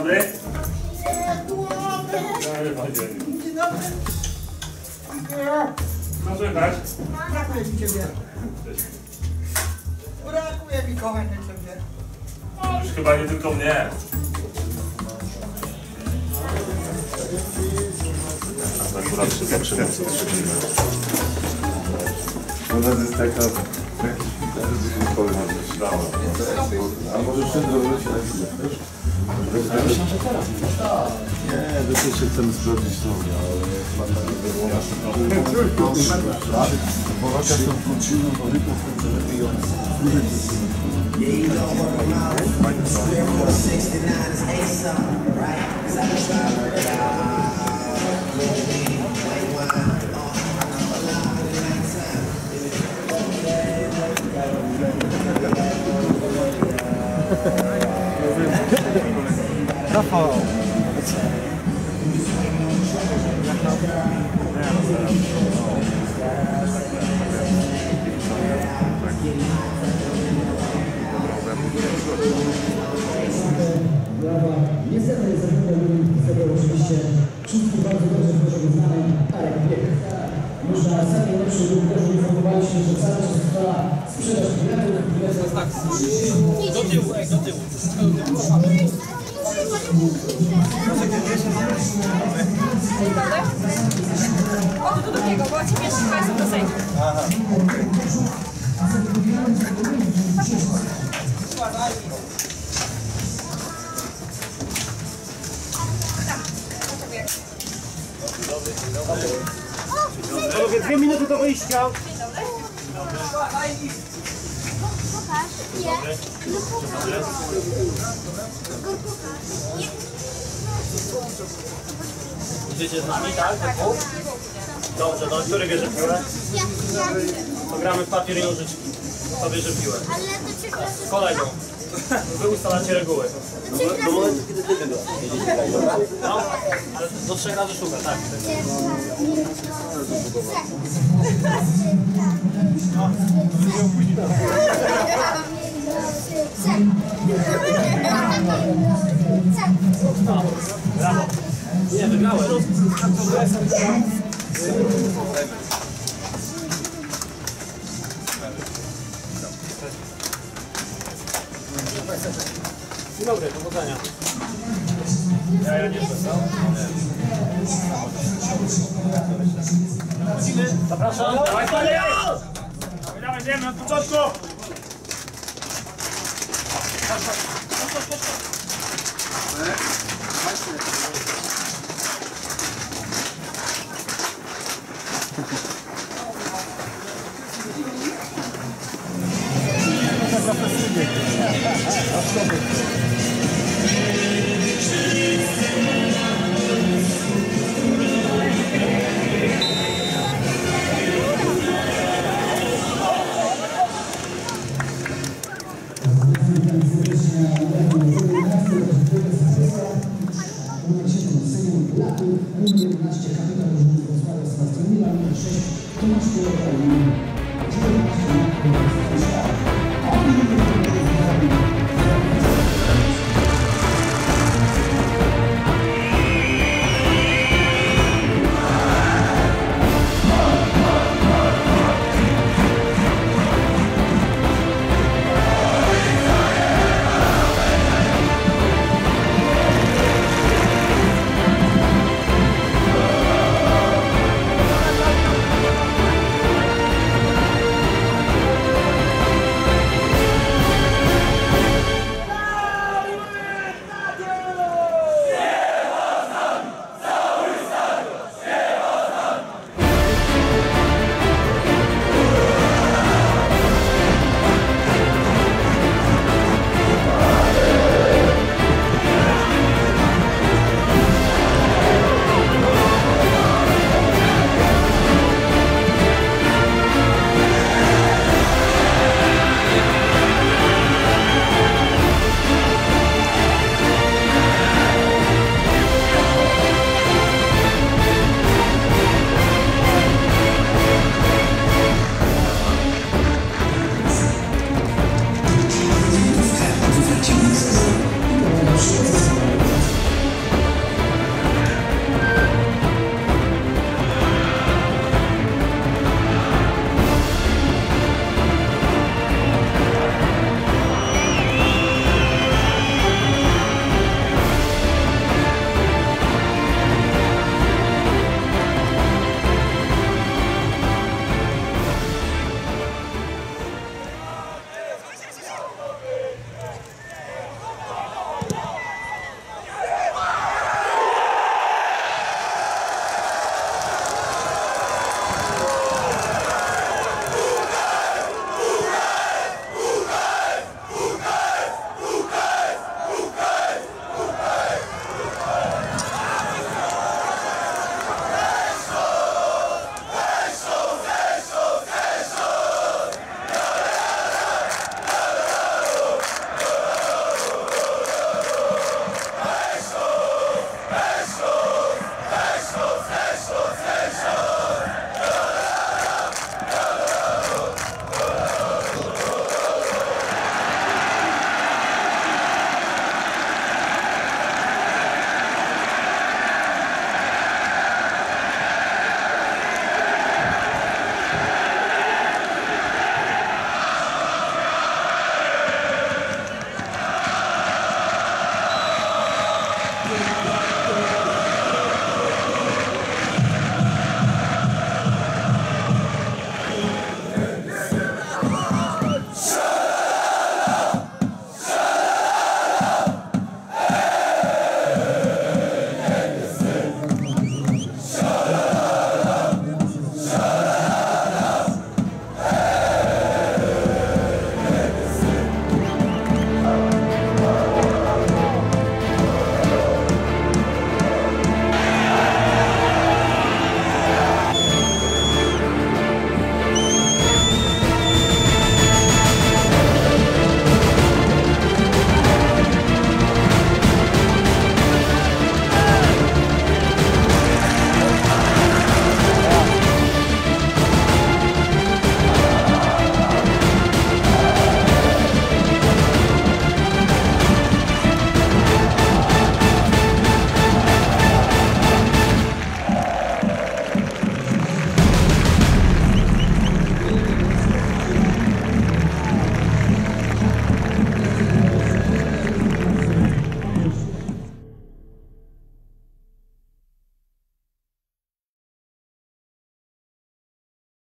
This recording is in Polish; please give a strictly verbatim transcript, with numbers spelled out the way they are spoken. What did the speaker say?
dobry. Dzień dobry. Dzień dobry. No słychać? Brakuje mi ciebie. Brakuje mi kochania ciebie. No już chyba nie tylko mnie. Akurat wszystko przyniosę. Ona jest taka... A może szydro wróci na chwilę, wiesz? Ja myślę, że teraz. Nie, do tej się chcemy sprawdzić to. Bo chociaż tą wróciną do ryków to lepiej ją. Rafał. Nie chcemy sobie oczywiście wszystkich bardzo dobrze poświęconych znanych, ale wiek. Już na samej lepszej również informowali się, że cały czas trwa sprzedaż biletów. Do tyłu, do tyłu. O, to do drugiego, bo ci pierwszy państwo do sejmu. Aha. Panowie, dwie minuty do wyjścia. Dzień dobry. Pokaż. Nie. No pokaż. No pokaż. Nie. Idziecie z nami, tak? Dobrze, no który bierze piłę? To gramy w papier i nożyczki. To bierze piłę. Z kolegą. Wy ustalacie reguły. Do momentu, kiedy ty wygrasz. No, ale do trzech razy szuka, tak. Brawo. Nie, wygrałem. Dzień dobry, powodzenia. Ja, ja nie przestał. Zapraszam. Dawaj, dawaj, dawaj, na początku. Thank you.